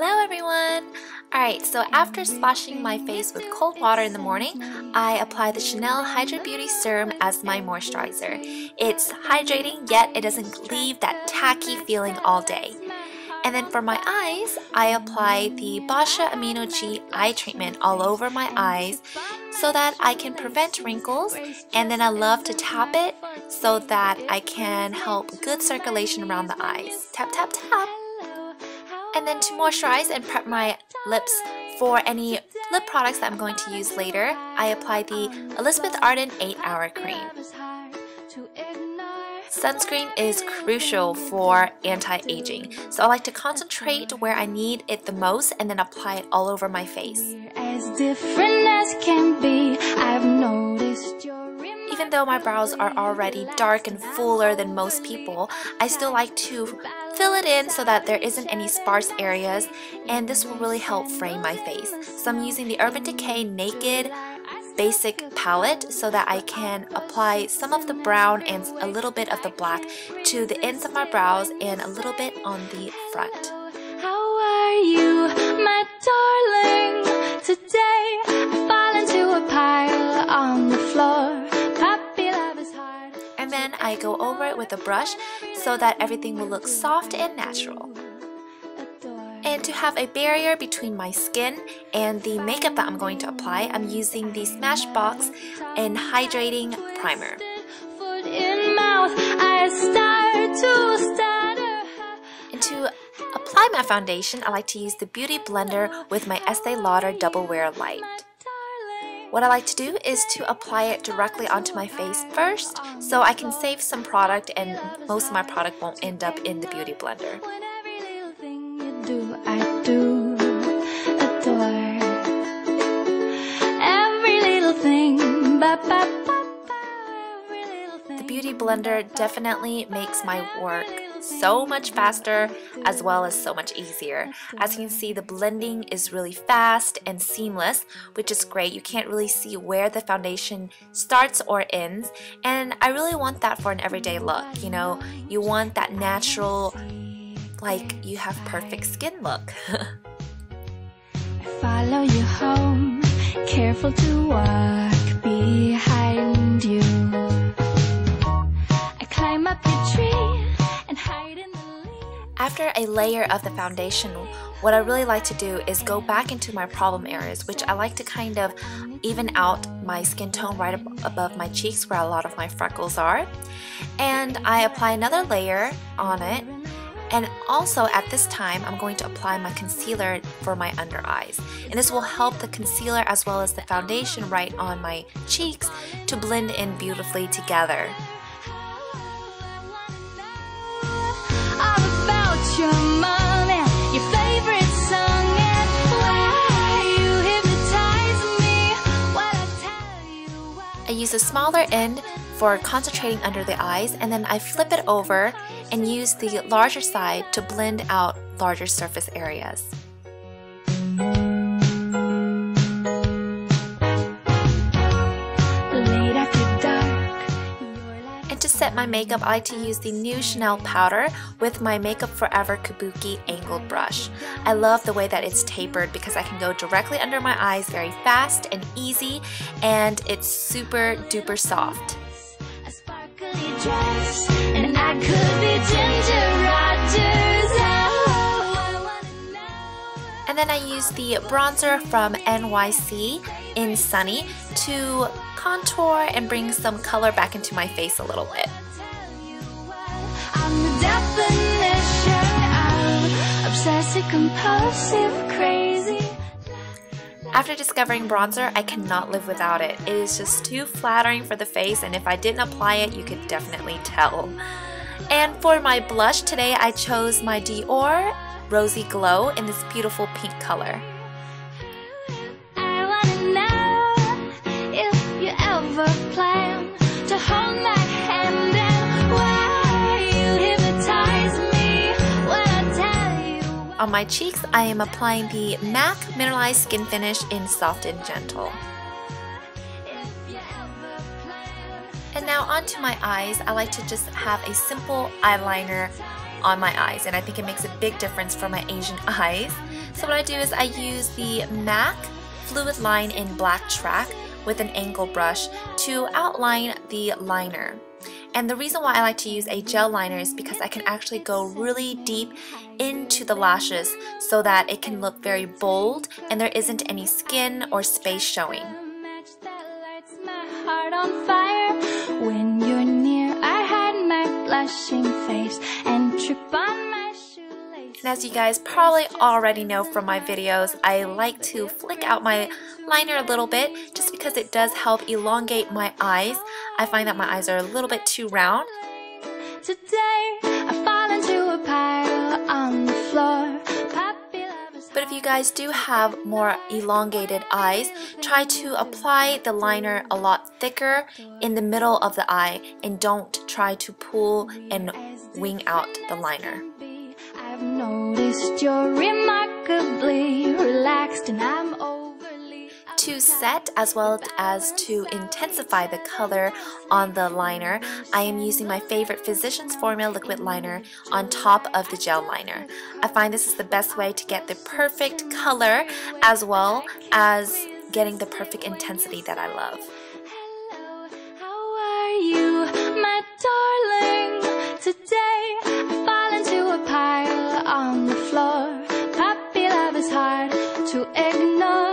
Hello everyone! Alright, so after splashing my face with cold water in the morning, I apply the Chanel Hydra Beauty Serum as my moisturizer. It's hydrating, yet it doesn't leave that tacky feeling all day. And then for my eyes, I apply the Bausch Amino G Eye Treatment all over my eyes so that I can prevent wrinkles, and then I love to tap it so that I can help good circulation around the eyes. Tap, tap, tap! And then to moisturize and prep my lips for any lip products that I'm going to use later, I apply the Elizabeth Arden 8-Hour Cream. Sunscreen is crucial for anti-aging, so I like to concentrate where I need it the most and then apply it all over my face. Even though my brows are already dark and fuller than most people, I still like to fill it in so that there isn't any sparse areas, and this will really help frame my face. So I'm using the Urban Decay Naked Basic palette so that I can apply some of the brown and a little bit of the black to the ends of my brows and a little bit on the front. How are you, my darling? Today I fall into a pile on the floor. And then I go over it with a brush so that everything will look soft and natural. And to have a barrier between my skin and the makeup that I'm going to apply, I'm using the Smashbox and Hydrating Primer. And to apply my foundation, I like to use the Beauty Blender with my Estee Lauder Double Wear Light. What I like to do is to apply it directly onto my face first so I can save some product and most of my product won't end up in the Beauty Blender. The Beauty Blender definitely makes my work so much faster as well as so much easier. As you can see, the blending is really fast and seamless, which is great. You can't really see where the foundation starts or ends, and I really want that for an everyday look. You know, you want that natural, like you have perfect skin look. I follow you home, careful to walk behind you. I climb up your tree and hide in the leaves. After a layer of the foundation, what I really like to do is go back into my problem areas, which I like to kind of even out my skin tone right above my cheeks where a lot of my freckles are. And I apply another layer on it. And also at this time, I'm going to apply my concealer for my under eyes. And this will help the concealer as well as the foundation right on my cheeks to blend in beautifully together. I use a smaller end for concentrating under the eyes, and then I flip it over and use the larger side to blend out larger surface areas. And to set my makeup, I like to use the new Chanel powder with my Makeup Forever Kabuki angled brush. I love the way that it's tapered because I can go directly under my eyes very fast and easy, and it's super duper soft. And I could be Ginger Rogers. Oh. And then I use the bronzer from NYC in Sunny to contour and bring some color back into my face a little bit. I'm the definition of obsessive compulsive crazy. After discovering bronzer, I cannot live without it. It is just too flattering for the face, and if I didn't apply it, you could definitely tell. And for my blush today, I chose my Dior Rosy Glow in this beautiful pink color. I wanna know if you ever plan to hold my hand and why you hypnotize me when I tell you. On my cheeks, I am applying the MAC Mineralized Skin Finish in Soft and Gentle. And now onto my eyes, I like to just have a simple eyeliner on my eyes, and I think it makes a big difference for my Asian eyes. So what I do is I use the MAC Fluid Line in Black Track with an angle brush to outline the liner. And the reason why I like to use a gel liner is because I can actually go really deep into the lashes so that it can look very bold and there isn't any skin or space showing. And as you guys probably already know from my videos, I like to flick out my liner a little bit just because it does help elongate my eyes. I find that my eyes are a little bit too round. But if you guys do have more elongated eyes, try to apply the liner a lot thicker in the middle of the eye and don't try to pull and wing out the liner. I've noticed you're remarkably relaxed and I'm overly... To set as well as to intensify the color on the liner, I am using my favorite Physicians Formula Liquid Liner on top of the gel liner. I find this is the best way to get the perfect color as well as getting the perfect intensity that I love. Hello, how are you, my darling? Today I fall into a pile on the floor. Puppy love is hard to ignore.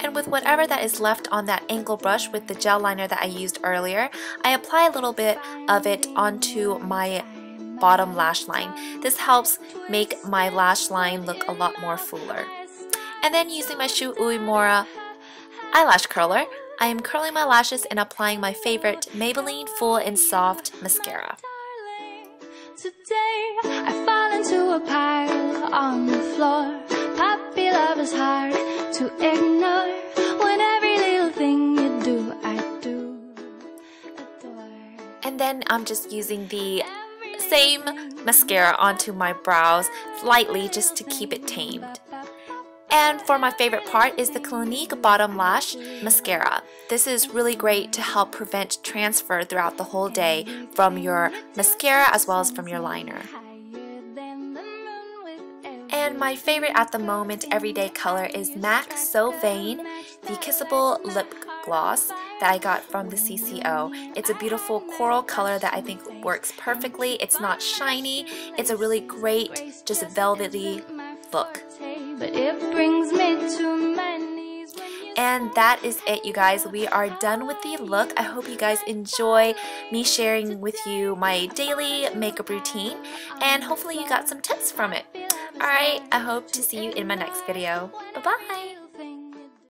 And with whatever that is left on that angle brush with the gel liner that I used earlier, I apply a little bit of it onto my bottom lash line. This helps make my lash line look a lot more fuller. And then using my Shu Uemura eyelash curler, I am curling my lashes and applying my favorite Maybelline Full and Soft Mascara. Today I fall into a pile on the floor. Puppy love is hard to ignore. When every little thing you do, I do adore. And then I'm just using the same mascara onto my brows slightly just to keep it tamed. And for my favorite part is the Clinique Bottom Lash Mascara. This is really great to help prevent transfer throughout the whole day from your mascara as well as from your liner. And my favorite at the moment everyday color is MAC So Vain, the Kissable Lip Gloss that I got from the CCO. It's a beautiful coral color that I think works perfectly. It's not shiny. It's a really great, just velvety look. But it brings me to my knees. And that is it, you guys. We are done with the look. I hope you guys enjoy me sharing with you my daily makeup routine, and hopefully you got some tips from it. Alright, I hope to see you in my next video. Bye-bye!